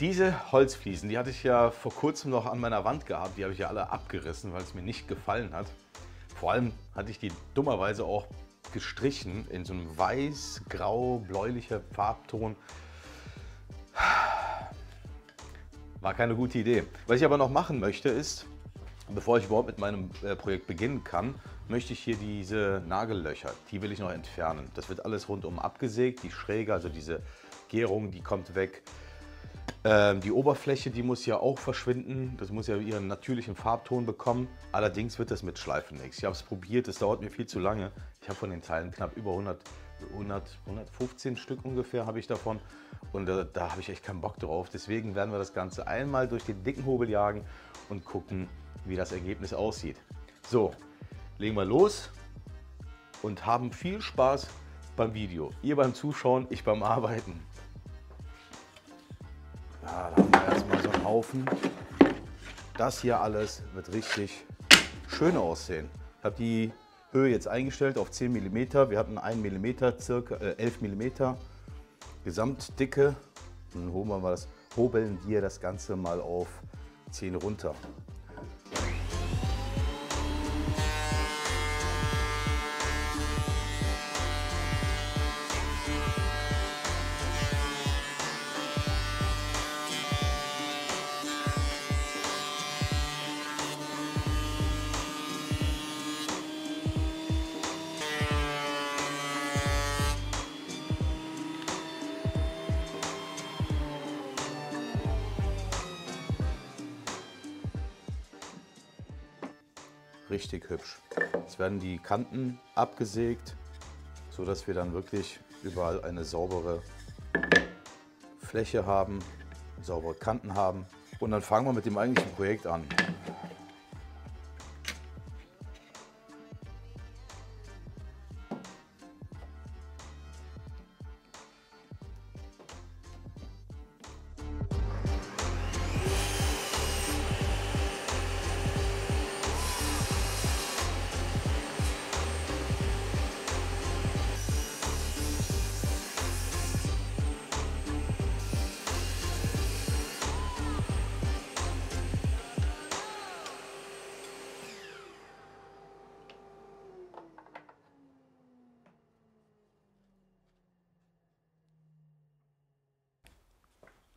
Diese Holzfliesen, die hatte ich ja vor kurzem noch an meiner Wand gehabt. Die habe ich ja alle abgerissen, weil es mir nicht gefallen hat. Vor allem hatte ich die dummerweise auch gestrichen in so einem weiß-grau-bläulicher Farbton. War keine gute Idee. Was ich aber noch machen möchte ist, bevor ich überhaupt mit meinem Projekt beginnen kann, möchte ich hier diese Nagellöcher, die will ich noch entfernen. Das wird alles rundum abgesägt, die Schräge, also diese Gärung, die kommt weg. Die Oberfläche, die muss ja auch verschwinden, das muss ja ihren natürlichen Farbton bekommen. Allerdings wird das mit Schleifen nichts. Ich habe es probiert, es dauert mir viel zu lange. Ich habe von den Teilen knapp über 115 Stück ungefähr habe ich davon und da habe ich echt keinen Bock drauf. Deswegen werden wir das Ganze einmal durch den dicken Hobel jagen und gucken, wie das Ergebnis aussieht. So, legen wir los und haben viel Spaß beim Video. Ihr beim Zuschauen, ich beim Arbeiten. Ja, da haben wir erstmal so einen Haufen. Das hier alles wird richtig schön aussehen. Ich habe die Höhe jetzt eingestellt auf 10 mm. Wir hatten 1 mm, circa 11 mm Gesamtdicke. Dann hobeln wir das Ganze mal auf 10 runter. Richtig hübsch. Jetzt werden die Kanten abgesägt, so dass wir dann wirklich überall eine saubere Fläche haben, saubere Kanten haben. Und dann fangen wir mit dem eigentlichen Projekt an.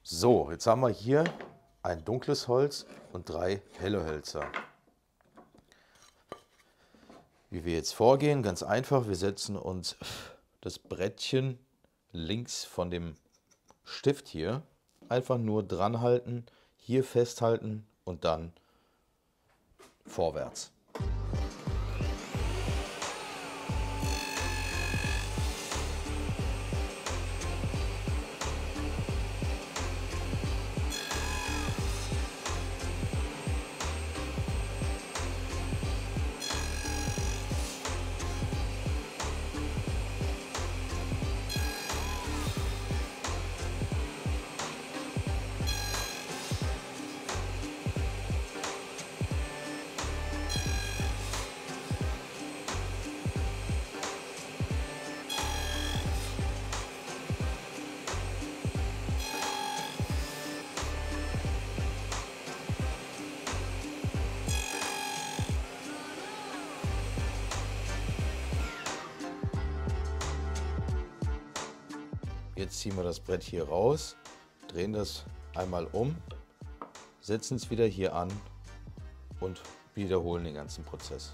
So, jetzt haben wir hier ein dunkles Holz und 3 helle Hölzer. Wie wir jetzt vorgehen, ganz einfach, wir setzen uns das Brettchen links von dem Stift hier einfach nur dran halten, hier festhalten und dann vorwärts. Jetzt ziehen wir das Brett hier raus, drehen das einmal um, setzen es wieder hier an und wiederholen den ganzen Prozess.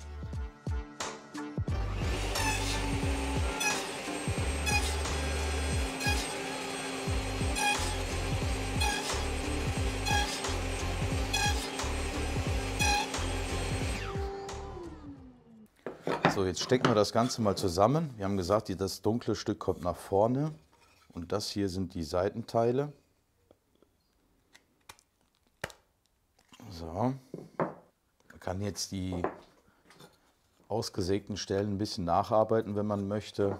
So, jetzt stecken wir das Ganze mal zusammen. Wir haben gesagt, das dunkle Stück kommt nach vorne. Und das hier sind die Seitenteile. So. Man kann jetzt die ausgesägten Stellen ein bisschen nacharbeiten, wenn man möchte.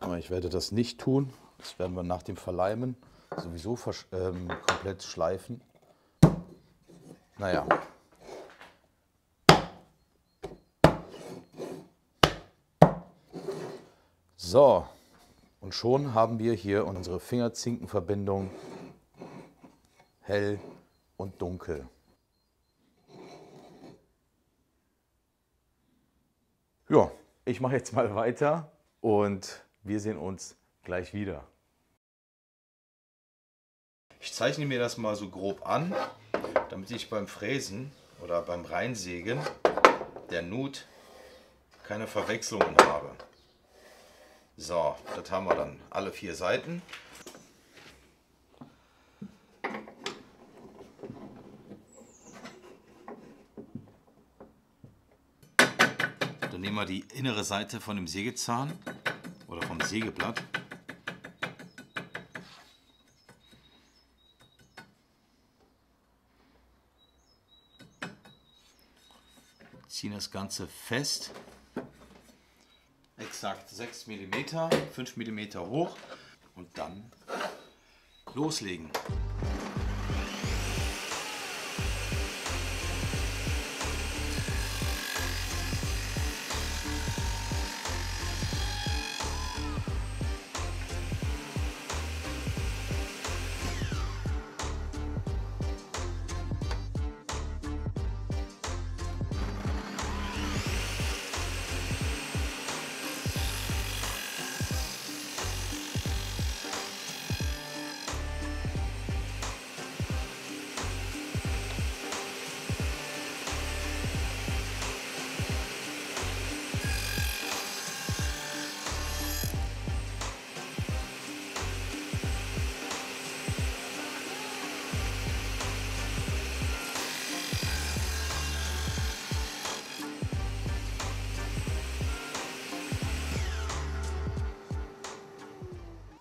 Aber ich werde das nicht tun. Das werden wir nach dem Verleimen sowieso komplett schleifen. Naja. So. Und schon haben wir hier unsere Fingerzinkenverbindung hell und dunkel. Ja, ich mache jetzt mal weiter und wir sehen uns gleich wieder. Ich zeichne mir das mal so grob an, damit ich beim Fräsen oder beim Reinsägen der Nut keine Verwechslungen habe. So, das haben wir dann alle 4 Seiten. Dann nehmen wir die innere Seite von dem Sägezahn oder vom Sägeblatt. Ziehen das Ganze fest. Exakt 6 mm, 5 mm hoch und dann loslegen.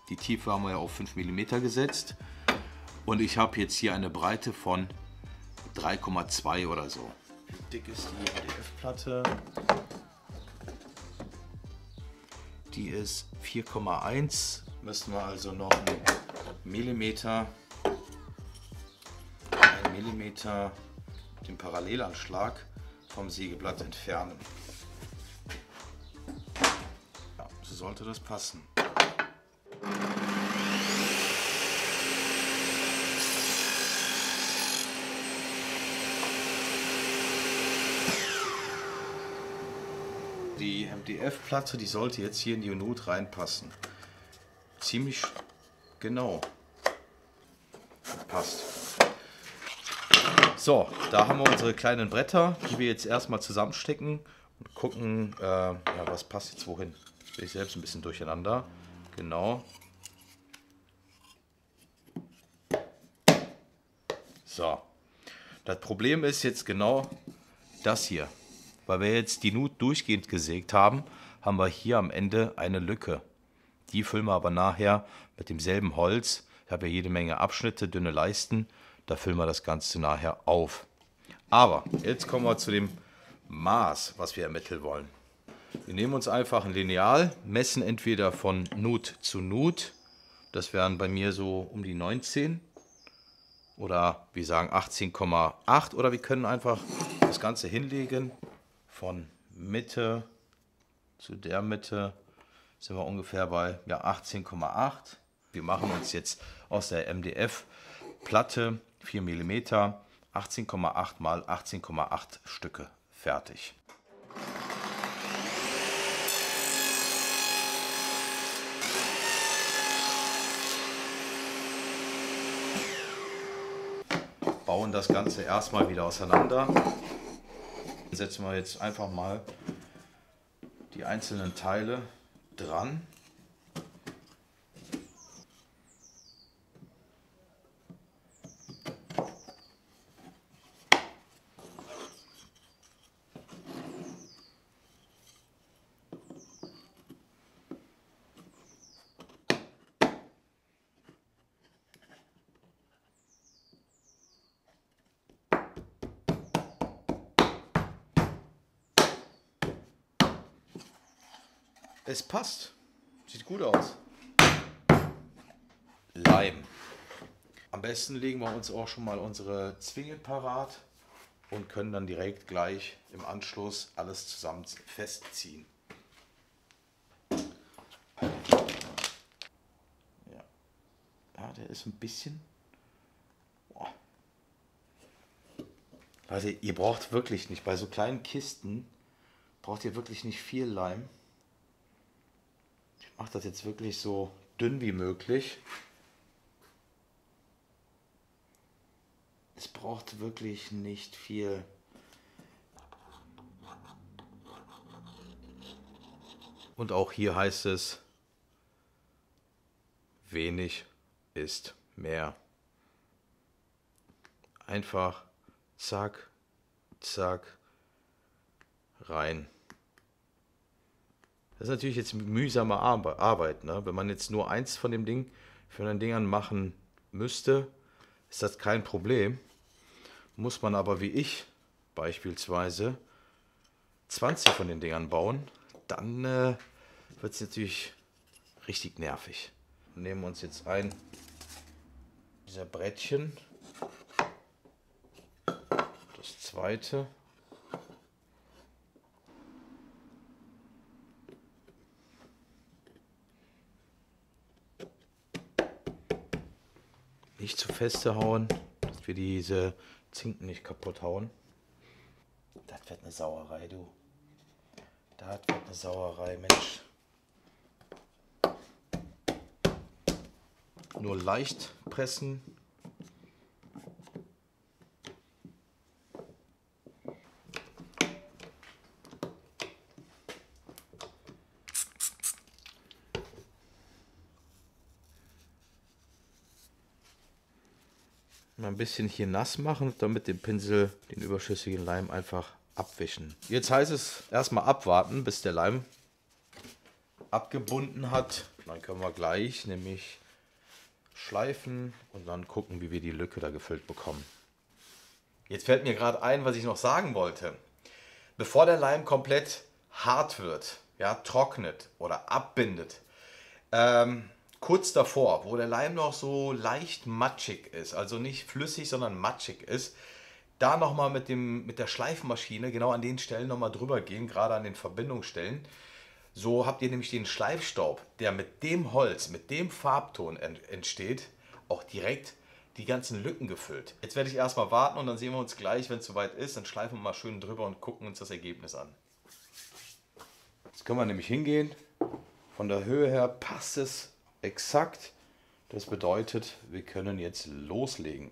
Die Tiefe haben wir ja auf 5 mm gesetzt und ich habe jetzt hier eine Breite von 3,2 oder so. Wie dick ist die HDF-Platte? Die ist 4,1. Müssen wir also noch einen Millimeter, 1 mm den Parallelanschlag vom Sägeblatt entfernen. Ja, so sollte das passen. Die MDF-Platte, die sollte jetzt hier in die Nut reinpassen. Ziemlich genau. Passt. So, da haben wir unsere kleinen Bretter, die wir jetzt erstmal zusammenstecken und gucken, ja, was passt jetzt wohin. Jetzt bin ich selbst ein bisschen durcheinander. Genau. So. Das Problem ist jetzt genau das hier. Weil wir jetzt die Nut durchgehend gesägt haben, haben wir hier am Ende eine Lücke. Die füllen wir aber nachher mit demselben Holz. Ich habe ja jede Menge Abschnitte, dünne Leisten. Da füllen wir das Ganze nachher auf. Aber jetzt kommen wir zu dem Maß, was wir ermitteln wollen. Wir nehmen uns einfach ein Lineal, messen entweder von Nut zu Nut. Das wären bei mir so um die 19 oder wir sagen 18,8. Oder wir können einfach das Ganze hinlegen. Von Mitte zu der Mitte sind wir ungefähr bei ja, 18,8. Wir machen uns jetzt aus der MDF-Platte 4 mm 18,8 mal 18,8 Stücke fertig. Bauen das Ganze erstmal wieder auseinander. Setzen wir jetzt einfach mal die einzelnen Teile dran. Es passt. Sieht gut aus. Leim. Am besten legen wir uns auch schon mal unsere Zwingen parat und können dann direkt gleich im Anschluss alles zusammen festziehen. der ist ein bisschen... Boah. Leute, ihr braucht wirklich nicht, bei so kleinen Kisten braucht ihr wirklich nicht viel Leim. Ich mache das jetzt wirklich so dünn wie möglich. Es braucht wirklich nicht viel. Und auch hier heißt es, wenig ist mehr. Einfach zack, zack, rein. Das ist natürlich jetzt mühsame Arbeit, ne? Wenn man jetzt nur eins von dem Ding, von den Dingern machen müsste, ist das kein Problem. Muss man aber wie ich beispielsweise 20 von den Dingern bauen, dann wird es natürlich richtig nervig. Wir nehmen uns jetzt ein dieser Brettchen, das zweite. Nicht zu feste hauen, dass wir diese Zinken nicht kaputt hauen. Das wird eine Sauerei, du. Das wird eine Sauerei, Mensch. Nur leicht pressen. Mal ein bisschen hier nass machen und dann mit dem Pinsel den überschüssigen Leim einfach abwischen. Jetzt heißt es erstmal abwarten, bis der Leim abgebunden hat. Dann können wir gleich nämlich schleifen und dann gucken, wie wir die Lücke da gefüllt bekommen. Jetzt fällt mir gerade ein, was ich noch sagen wollte. Bevor der Leim komplett hart wird, ja, trocknet oder abbindet, kurz davor, wo der Leim noch so leicht matschig ist, also nicht flüssig, sondern matschig ist, da nochmal mit der Schleifmaschine genau an den Stellen nochmal drüber gehen, gerade an den Verbindungsstellen. So habt ihr nämlich den Schleifstaub, der mit dem Holz, mit dem Farbton entsteht, auch direkt die ganzen Lücken gefüllt. Jetzt werde ich erstmal warten und dann sehen wir uns gleich, wenn es soweit ist, dann schleifen wir mal schön drüber und gucken uns das Ergebnis an. Jetzt können wir nämlich hingehen. Von der Höhe her passt es exakt. Das bedeutet, wir können jetzt loslegen.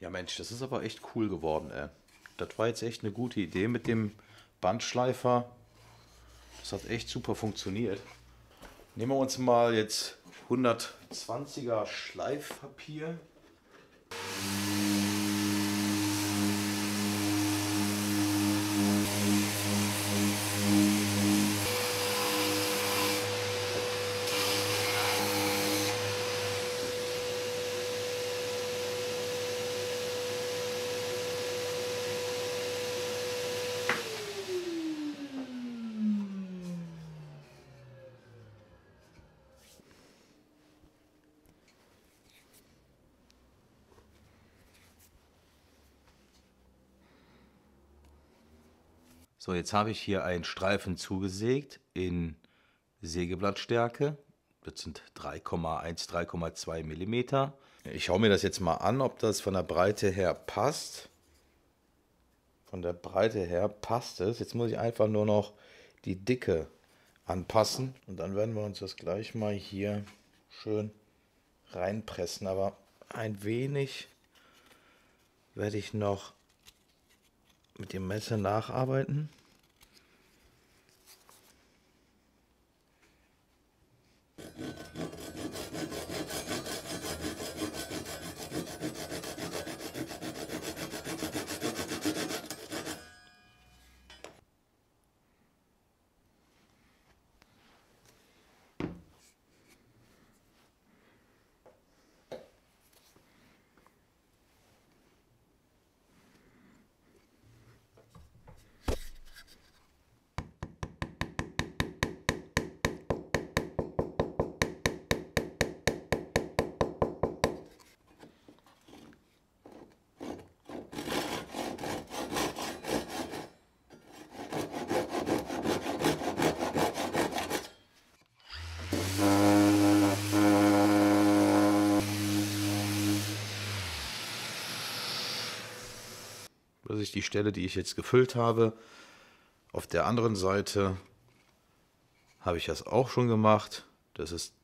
Ja Mensch, das ist aber echt cool geworden, ey. Das war jetzt echt eine gute Idee mit dem Bandschleifer. Das hat echt super funktioniert. Nehmen wir uns mal jetzt 120er Schleifpapier. So, jetzt habe ich hier einen Streifen zugesägt in Sägeblattstärke. Das sind 3,1, 3,2 mm. Ich schaue mir das jetzt mal an, ob das von der Breite her passt. Von der Breite her passt es. Jetzt muss ich einfach nur noch die Dicke anpassen. Und dann werden wir uns das gleich mal hier schön reinpressen. Aber ein wenig werde ich noch mit dem Messer nacharbeiten. dass ich die Stelle, die ich jetzt gefüllt habe, auf der anderen Seite habe ich das auch schon gemacht. Das ist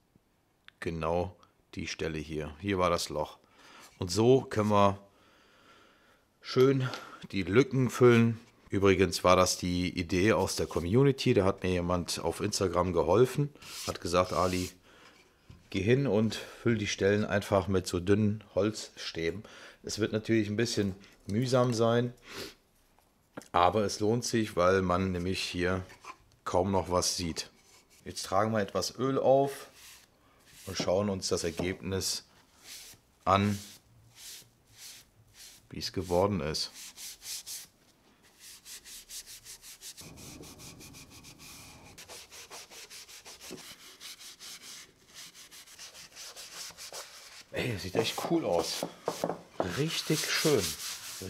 genau die Stelle hier. Hier war das Loch. Und so können wir schön die Lücken füllen. Übrigens war das die Idee aus der Community. Da hat mir jemand auf Instagram geholfen, hat gesagt, Ali, geh hin und füll die Stellen einfach mit so dünnen Holzstäben. Es wird natürlich ein bisschen mühsam sein, aber es lohnt sich, weil man nämlich hier kaum noch was sieht. Jetzt tragen wir etwas Öl auf und schauen uns das Ergebnis an, wie es geworden ist. Ey, das sieht echt cool aus. Richtig schön.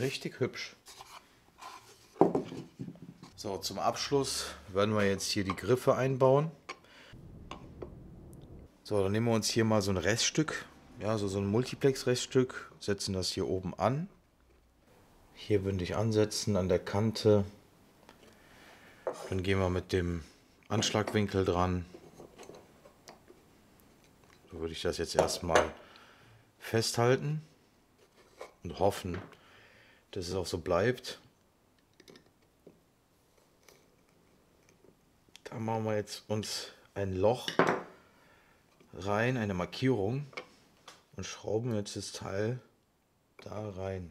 Richtig hübsch. So, zum Abschluss werden wir jetzt hier die Griffe einbauen. So, dann nehmen wir uns hier mal so ein Reststück. Ja, so ein Multiplex-Reststück. Setzen das hier oben an. Hier würde ich ansetzen an der Kante. Dann gehen wir mit dem Anschlagwinkel dran. So würde ich das jetzt erstmal festhalten und hoffen, dass es auch so bleibt. Da machen wir jetzt uns ein Loch rein, eine Markierung, und schrauben jetzt das Teil da rein.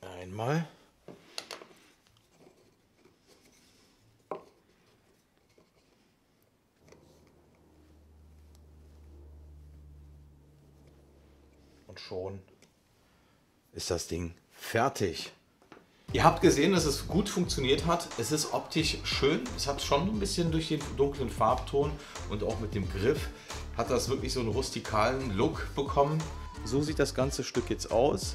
Einmal. Schon ist das Ding fertig. Ihr habt gesehen, dass es gut funktioniert hat. Es ist optisch schön. Es hat schon ein bisschen durch den dunklen Farbton und auch mit dem Griff hat das wirklich so einen rustikalen Look bekommen. So sieht das ganze Stück jetzt aus.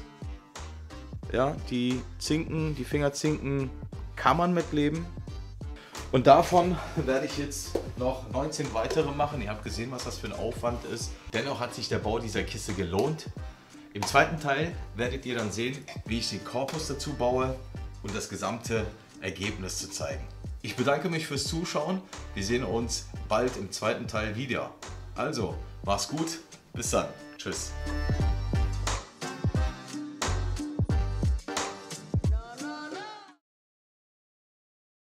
Ja, die Zinken, die Fingerzinken kann man mitleben. Und davon werde ich jetzt noch 19 weitere machen. Ihr habt gesehen, was das für ein Aufwand ist. Dennoch hat sich der Bau dieser Kiste gelohnt. Im zweiten Teil werdet ihr dann sehen, wie ich den Korpus dazu baue und das gesamte Ergebnis zu zeigen. Ich bedanke mich fürs Zuschauen. Wir sehen uns bald im zweiten Teil wieder. Also, mach's gut. Bis dann. Tschüss.